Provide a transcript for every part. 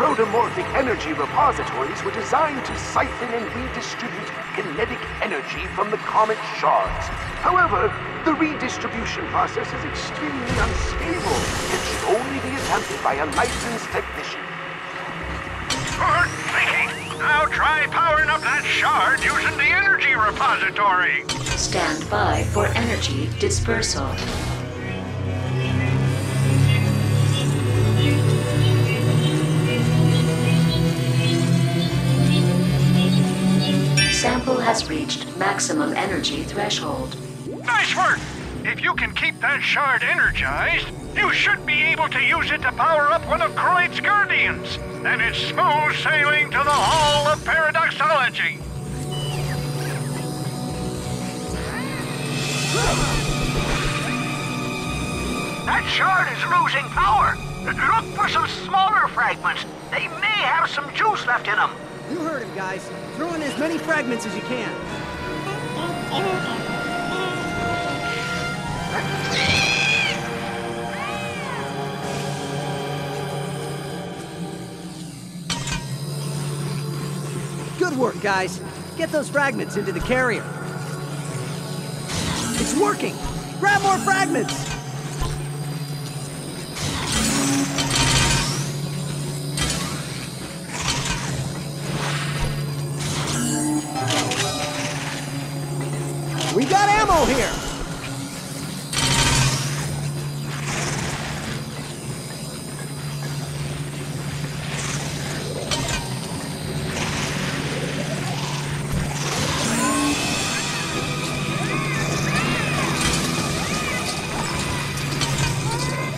protomorphic energy repositories were designed to siphon and redistribute kinetic energy from the comet shards. However, the redistribution process is extremely unstable. It should only be attempted by a licensed technician. Forward thinking! Now try powering up that shard using the energy repository! Stand by for energy dispersal. Sample has reached maximum energy threshold. Nice work! If you can keep that shard energized, you should be able to use it to power up one of Croid's Guardians. Then it's smooth sailing to the Hall of Paradoxology. That shard is losing power. Look for some smaller fragments. They may have some juice left in them. You heard him, guys. Throw in as many fragments as you can. Good work, guys. Get those fragments into the carrier. It's working! Grab more fragments! We got ammo here!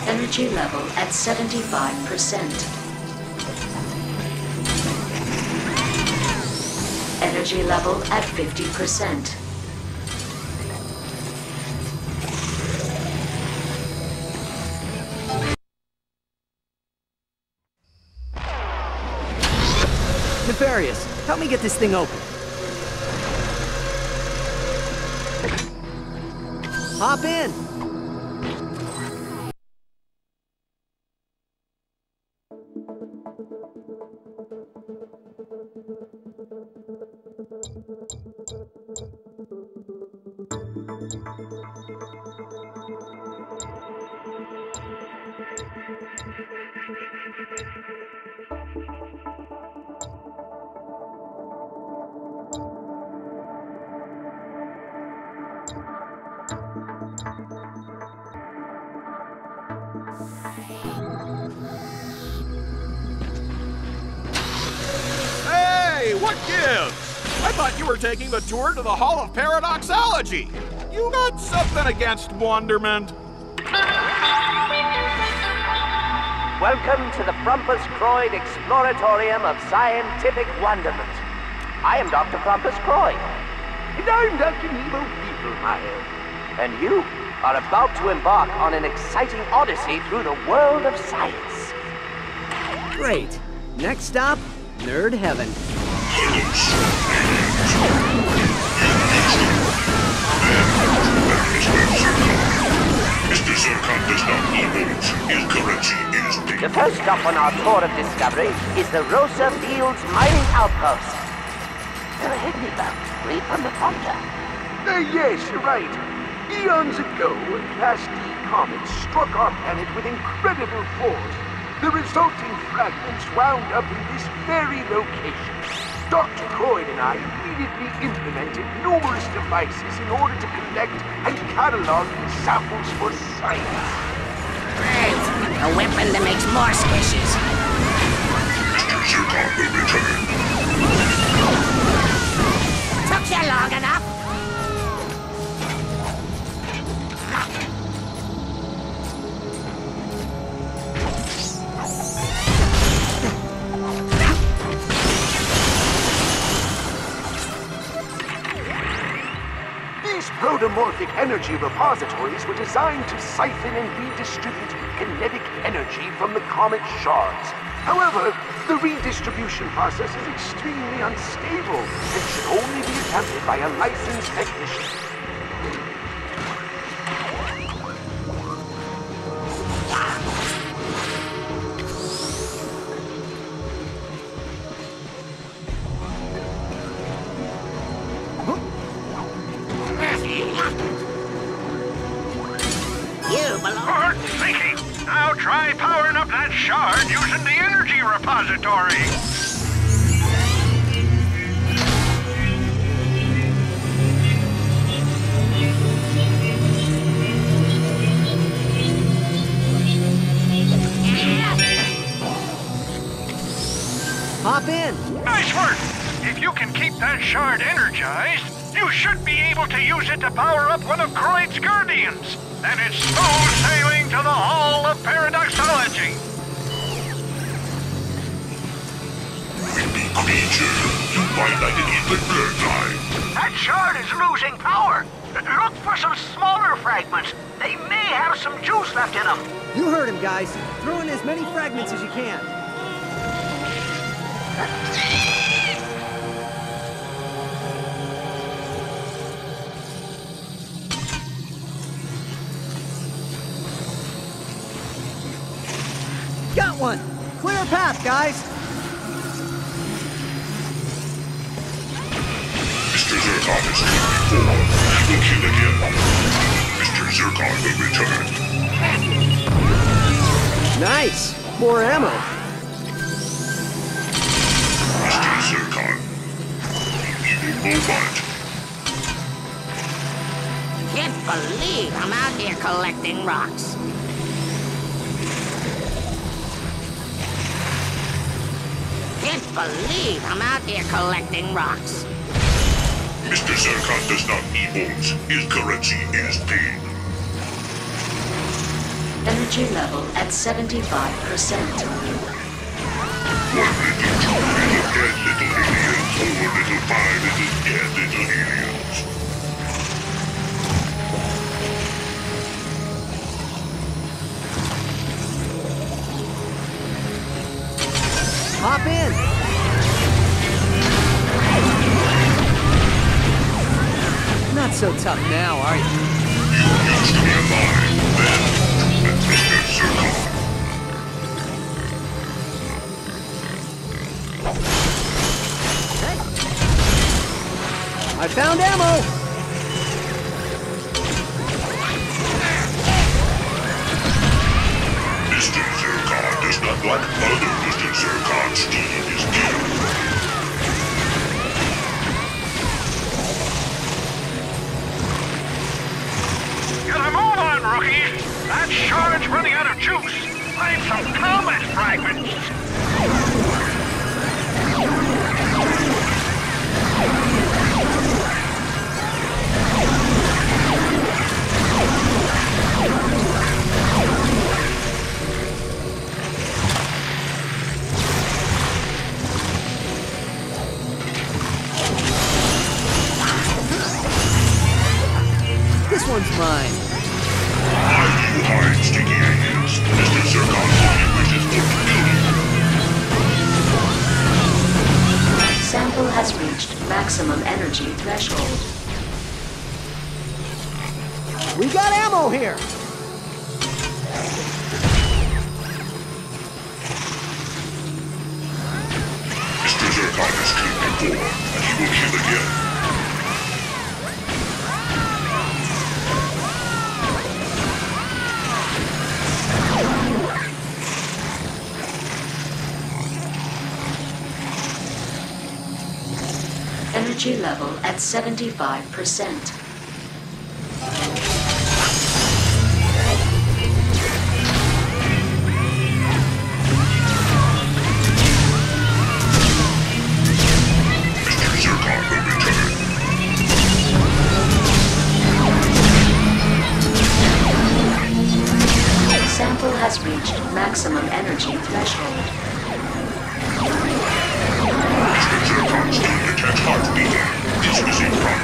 Energy level at 75%. Energy level at 50%. Nefarious, help me get this thing open. Hop in! Taking the tour to the Hall of Paradoxology. You got something against Wonderment? Welcome to the Pompous Croid Exploratorium of Scientific Wonderment. I am Dr. Pompous Croid. And I'm Dr. Knievel Weevilmeyer. And you are about to embark on an exciting odyssey through the world of science. Great. Next stop, Nerd Heaven. Mr. Zircon does not indulge in currency instinct. The first stop on our tour of discovery is the Rosa Fields mining outpost. Go ahead, Knievel. Read from the prompter. Yes, you're right. Eons ago, a Class D comet struck our planet with incredible force. The resulting fragments wound up in this very location. Dr. Croid and I immediately implemented numerous devices in order to collect and catalog samples for science. Great! A weapon that makes more species. Mr. Zircon will return. Took you long enough. Amorphic energy repositories were designed to siphon and redistribute kinetic energy from the comet shards. However, the redistribution process is extremely unstable and should only be attempted by a licensed technician. do belong. Good thinking. Now try powering up that shard using the energy repository. Hop in. Nice work. If you can keep that shard energized, you should be able to use it to power up one of Croid's guardians. Then it's smooth sailing to the Hall of Paradoxology. Wimpy creature, you might like an even bird eye. That shard is losing power. Look for some smaller fragments. They may have some juice left in them. You heard him, guys. Throw in as many fragments as you can. Got one! Clear path, guys! Mr. Zircon is here before. He will kill again. Mr. Zircon will return. Nice! More ammo! Zircon, evil robot. Can't believe I'm out here collecting rocks. Can't believe I'm out here collecting rocks. Mr. Zircon does not need bones. His currency is pain. Energy level at 75%. One little, two little, dead little aliens. Four little, five little, dead little aliens. Hop in! Not so tough now, are you? You used to be alive, then. And Mr. Zircon. I found ammo! Mr. Zircon does not like other Mr. Zircon stealing his gear. Get a move on, rookies! That shard's running out of juice! Find some combat fragments! This one's mine. Why do you hide sticky hands? Mr. Zircon only wishes to kill you. Sample has reached maximum energy threshold. We got ammo here! Mr. Zircon has killed before, and he will kill again. Energy level at 75%. Maximum energy threshold. Mr. Zircon still detects heartbeat. It's missing from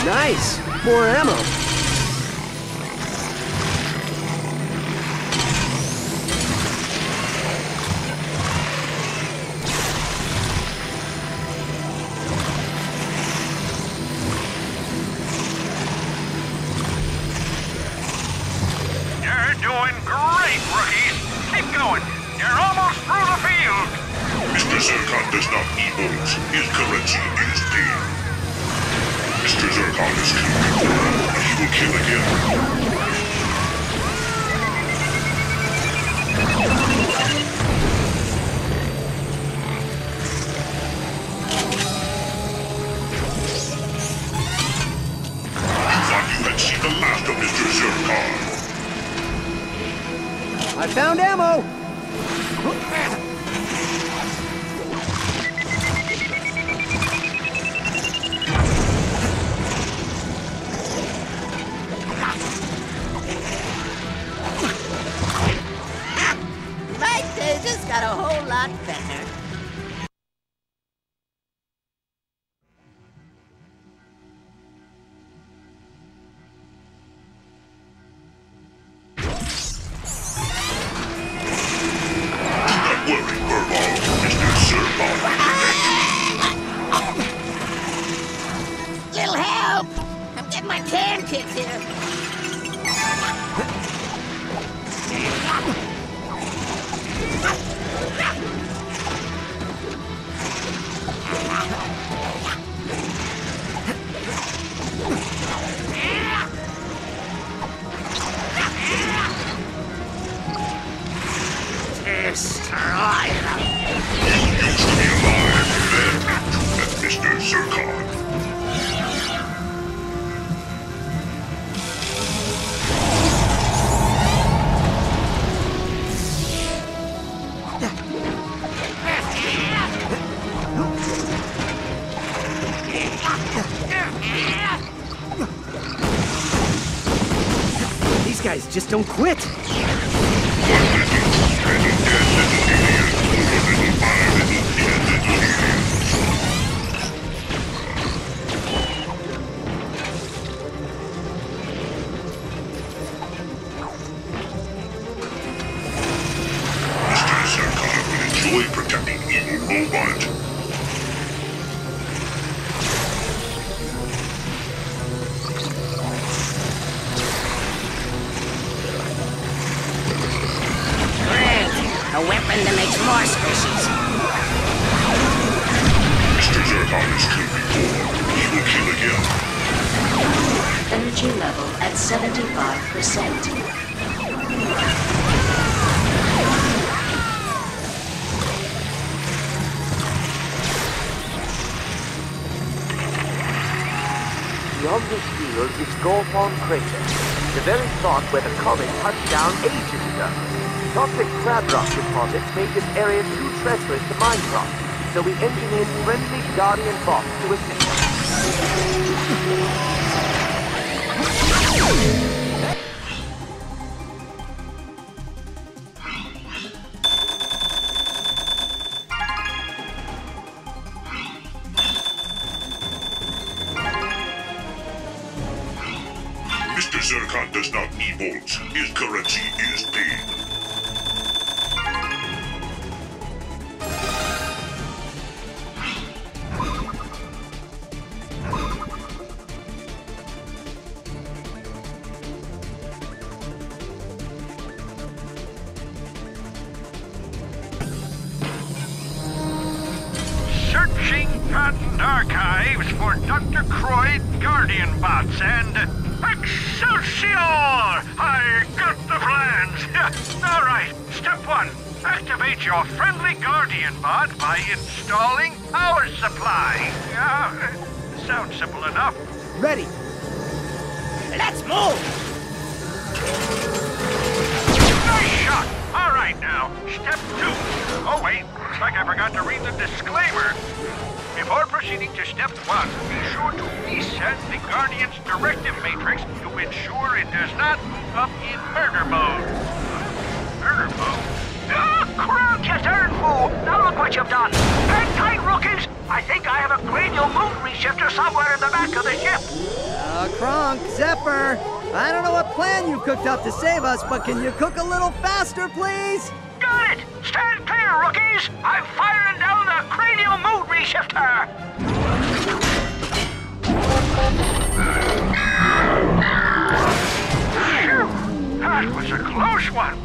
Mr. Zircon. Nice! More ammo! Mr. Zircon does not need bones. His currency is you again. You thought you had seen the last of Mr. Zircon. I found ammo! Got a whole lot better. Just don't quit! Beyond this field is Gorthon Crater, the very spot where the comet touched down ages ago. Toxic crab rock deposits made this area too treacherous to minecraft, so we engineered friendly Guardian Bot to assist does not need bolts. His currency is paid. Searching patent archives for Dr. Croid Guardian Bots and... Excelsior! I got the plans! All right, step one. Activate your friendly Guardian Bot by installing power supply. Sounds simple enough. Ready. Let's move! Nice shot! All right now, step two. Oh wait, looks like I forgot to read the disclaimer. Before proceeding to step one, be sure to reset the Guardian's directive matrix to ensure it does not move up in murder mode. Murder mode? Ah, Kronk has earned fool! Now look what you've done! Hang tight, rookies! I think I have a cranial moon reshifter somewhere in the back of the ship! Kronk, Zephyr! I don't know what plan you cooked up to save us, but can you cook a little faster, please? Got it! Stand clear, rookies! I'm firing down the cranial mood reshifter! Phew! That was a close one!